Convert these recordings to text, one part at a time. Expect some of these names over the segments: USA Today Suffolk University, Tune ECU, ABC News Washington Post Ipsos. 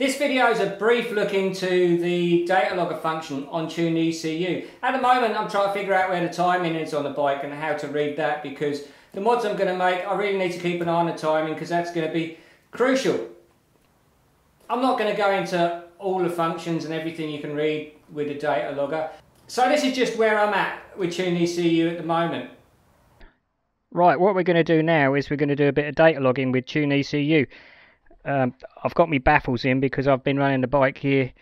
This video is a brief look into the data logger function on Tune ECU. At the moment I'm trying to figure out where the timing is on the bike and how to read that, because the mods I'm going to make, I really need to keep an eye on the timing because that's going to be crucial. I'm not going to go into all the functions and everything you can read with the data logger. So this is just where I'm at with Tune ECU at the moment. Right, what we're going to do now is we're going to do a bit of data logging with Tune ECU. I've got my baffles in because I've been running the bike here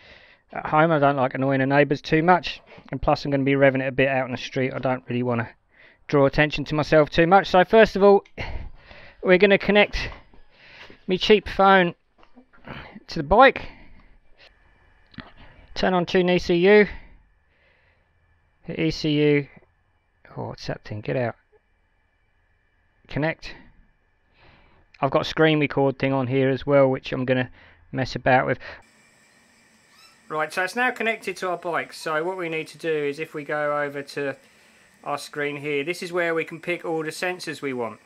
at home. I don't like annoying the neighbours too much, and plus I'm going to be revving it a bit out on the street. I don't really want to draw attention to myself too much. So first of all, we're going to connect my cheap phone to the bike, turn on Tune ECU, hit ECU, oh it's that thing, get out, connect. I've got a screen record thing on here as well, which I'm going to mess about with. Right, so it's now connected to our bike. So what we need to do is, if we go over to our screen here, this is where we can pick all the sensors we want.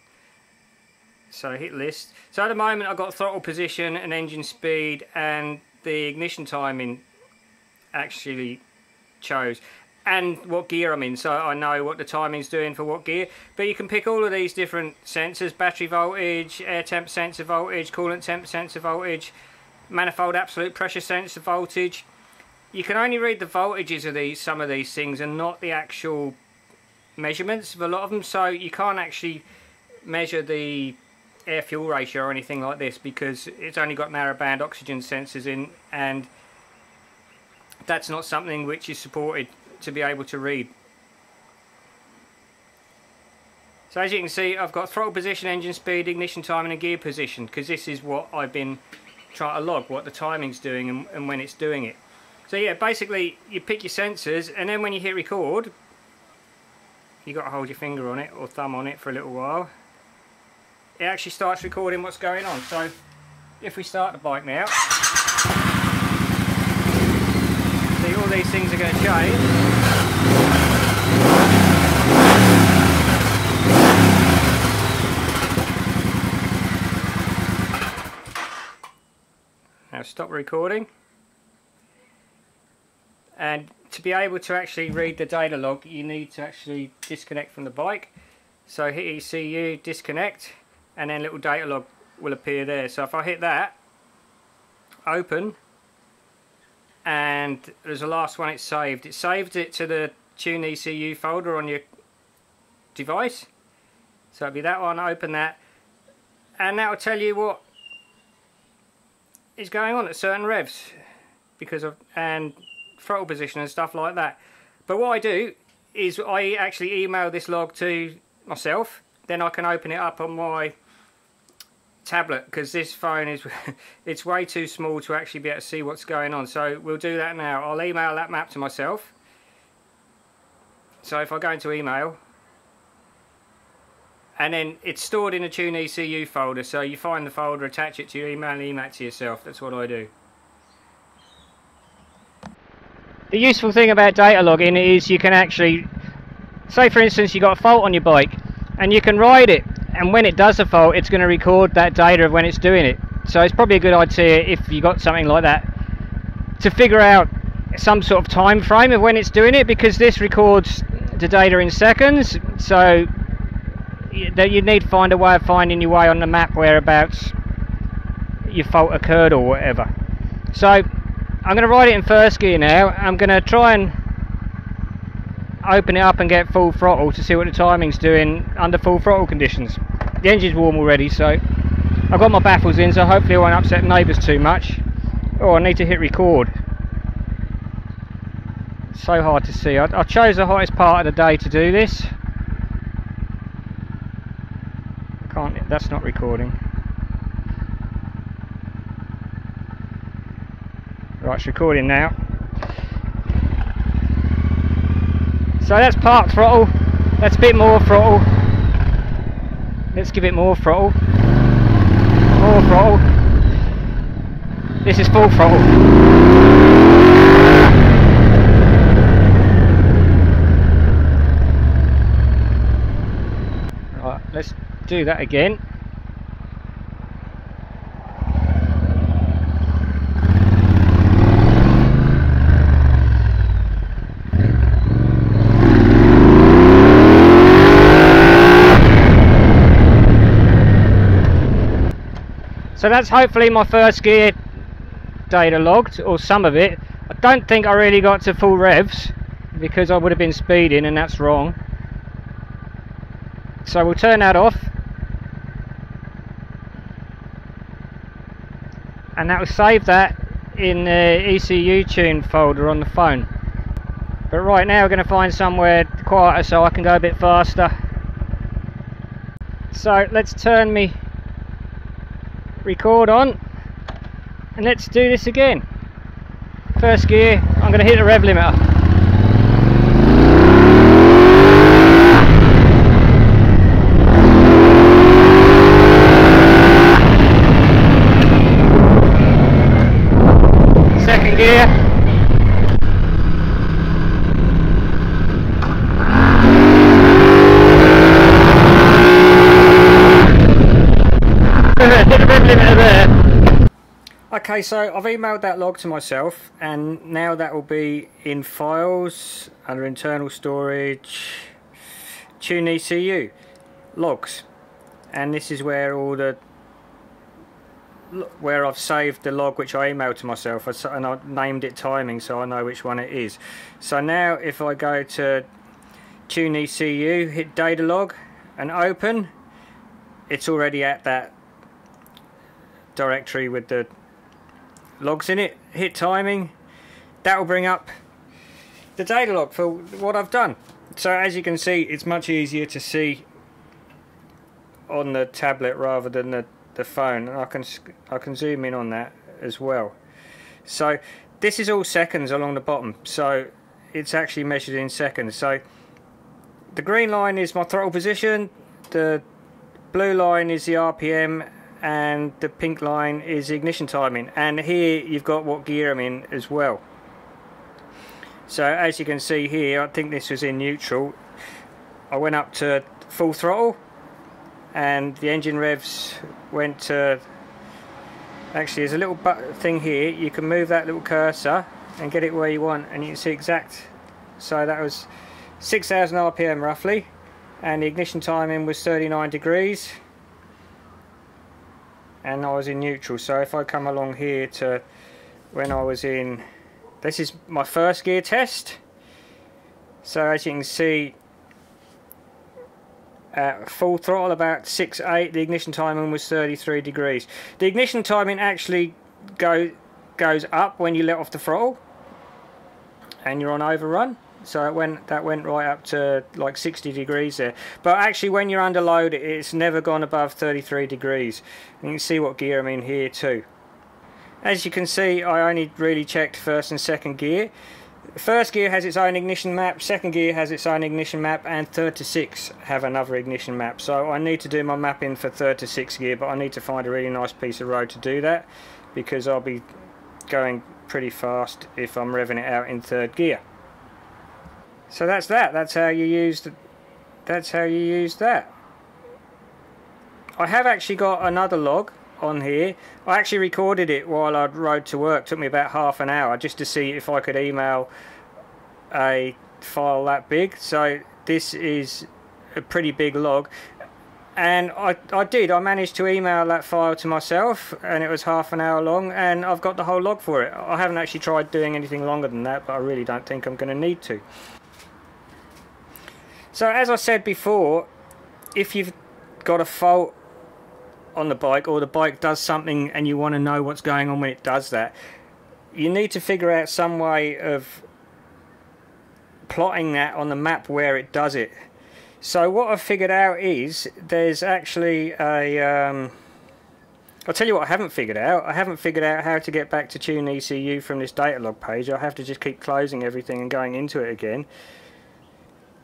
So hit list. So at the moment I've got throttle position and engine speed and the ignition timing actually chose, and what gear I'm in, so I know what the timing's doing for what gear. But you can pick all of these different sensors: battery voltage, air temp sensor voltage, coolant temp sensor voltage, manifold absolute pressure sensor voltage. You can only read the voltages of these, some of these things, and not the actual measurements of a lot of them, so you can't actually measure the air fuel ratio or anything like this because it's only got narrowband oxygen sensors in, and that's not something which is supported to be able to read. So as you can see, I've got throttle position, engine speed, ignition timing and gear position, because this is what I've been trying to log, what the timing's doing and when it's doing it. So yeah, basically you pick your sensors, and then when you hit record you got to hold your finger on it or thumb on it for a little while. It actually starts recording what's going on. So if we start the bike now, see, all these things are going to change. Stop recording, and to be able to actually read the data log you need to actually disconnect from the bike. So hit ECU, disconnect, and then little data log will appear there. So if I hit that, open, and there's the last one it's saved. It saved it to the Tune ECU folder on your device, so it'll be that one. Open that, and that will tell you what is going on at certain revs because of and throttle position and stuff like that. But what I do is I actually email this log to myself, then I can open it up on my tablet, because this phone is it's way too small to actually be able to see what's going on. So we'll do that now. I'll email that map to myself. So if I go into email, and then it's stored in a Tune ECU folder, so you find the folder, attach it to your email, and email it to yourself. That's what I do. The useful thing about data logging is you can actually, say for instance you've got a fault on your bike, and you can ride it, and when it does a fault it's going to record that data of when it's doing it. So it's probably a good idea, if you got something like that, to figure out some sort of time frame of when it's doing it, because this records the data in seconds, so you need to find a way of finding your way on the map whereabouts your fault occurred or whatever. So I'm going to ride it in first gear now. I'm going to try and open it up and get full throttle to see what the timing's doing under full throttle conditions. The engine's warm already, so I've got my baffles in, so hopefully I won't upset neighbours too much. Oh, I need to hit record. It's so hard to see. I chose the hottest part of the day to do this. Can't, that's not recording. Right, it's recording now. So that's part throttle, that's a bit more throttle. Let's give it more throttle. More throttle. This is full throttle. Right, let's do that again. So that's hopefully my first gear data logged, or some of it. I don't think I really got to full revs because I would have been speeding, and that's wrong. So we'll turn that off, and that will save that in the ECU tune folder on the phone. But right now we're going to find somewhere quieter so I can go a bit faster. So let's turn me record on and let's do this again. First gear, I'm going to hit the rev limiter. Okay, so I've emailed that log to myself, and now that will be in files, under internal storage, Tune ECU, logs, and this is where all the I've saved the log which I emailed to myself, and I named it timing so I know which one it is. So now if I go to Tune ECU, hit data log and open, it's already at that directory with the logs in it. Hit timing, that will bring up the data log for what I've done. So as you can see, it's much easier to see on the tablet rather than the phone, and I can zoom in on that as well. So this is all seconds along the bottom, so it's actually measured in seconds. So the green line is my throttle position, the blue line is the RPM, and the pink line is ignition timing, and here you've got what gear I'm in as well. So as you can see here, I think this was in neutral. I went up to full throttle and the engine revs went to, actually there's a little thing here, you can move that little cursor and get it where you want, and you can see exact. So that was 6,000 RPM roughly, and the ignition timing was 39 degrees, and I was in neutral. So if I come along here to when I was in, this is my first gear test, so as you can see at full throttle about 6.8, the ignition timing was 33 degrees. The ignition timing actually goes up when you let off the throttle and you're on overrun, so that went right up to like 60 degrees there. But actually when you're under load, it's never gone above 33 degrees, and you can see what gear I'm in here too. As you can see, I only really checked first and second gear. First gear has its own ignition map, second gear has its own ignition map, and third to six have another ignition map. So I need to do my mapping for third to six gear, but I need to find a really nice piece of road to do that, because I'll be going pretty fast if I'm revving it out in third gear. So that's that. That's how you use that. I have actually got another log on here. I actually recorded it while I rode to work. It took me about half an hour just to see if I could email a file that big. So this is a pretty big log, and I did. I managed to email that file to myself, and it was half an hour long, and I've got the whole log for it. I haven't actually tried doing anything longer than that, but I really don't think I'm going to need to. So as I said before, if you've got a fault on the bike, or the bike does something and you want to know what's going on when it does that, you need to figure out some way of plotting that on the map where it does it. So what I've figured out is there's actually a... I'll tell you what I haven't figured out. I haven't figured out how to get back to Tune ECU from this data log page. I have to just keep closing everything and going into it again.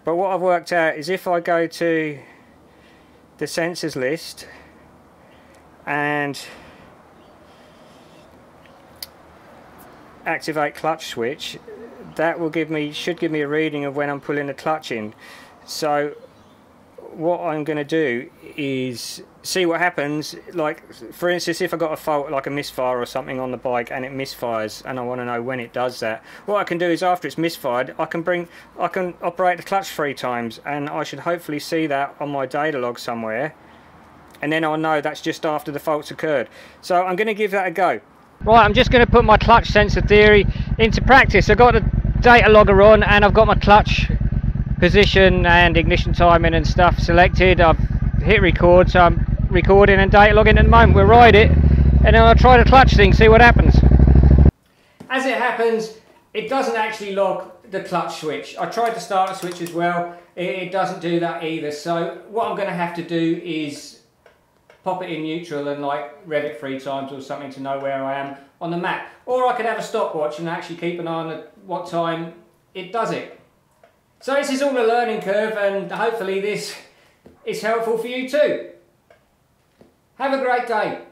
But what I've worked out is if I go to the sensors list and activate clutch switch, that will give me, should give me a reading of when I'm pulling the clutch in. So what I'm going to do is see what happens. Like for instance, if I got a fault like a misfire or something on the bike and it misfires, and I want to know when it does that, what I can do is after it's misfired, I can operate the clutch 3 times, and I should hopefully see that on my data log somewhere, and then I'll know that's just after the fault's occurred. So I'm going to give that a go. Right, I'm just going to put my clutch sensor theory into practice. I've got the data logger on and I've got my clutch position and ignition timing and stuff selected. I've hit record, so I'm recording and data logging at the moment. We'll ride it and then I'll try the clutch thing, see what happens. As it happens, it doesn't actually log the clutch switch. I tried to start the switch as well, it doesn't do that either. So what I'm going to have to do is pop it in neutral and like read it 3 times or something to know where I am on the map. Or I could have a stopwatch and actually keep an eye on what time it does it. So this is all a learning curve and hopefully this is helpful for you too. Have a great day.